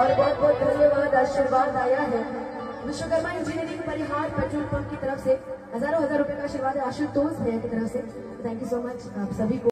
और बहुत बहुत धन्यवाद आशीर्वाद आया है Vishwakarma engineering Parihar petrol pump की तरफ से हजारों रुपए का आशीर्वाद आशुतोष भैया की तरफ से। थैंक यू सो मच आप सभी को।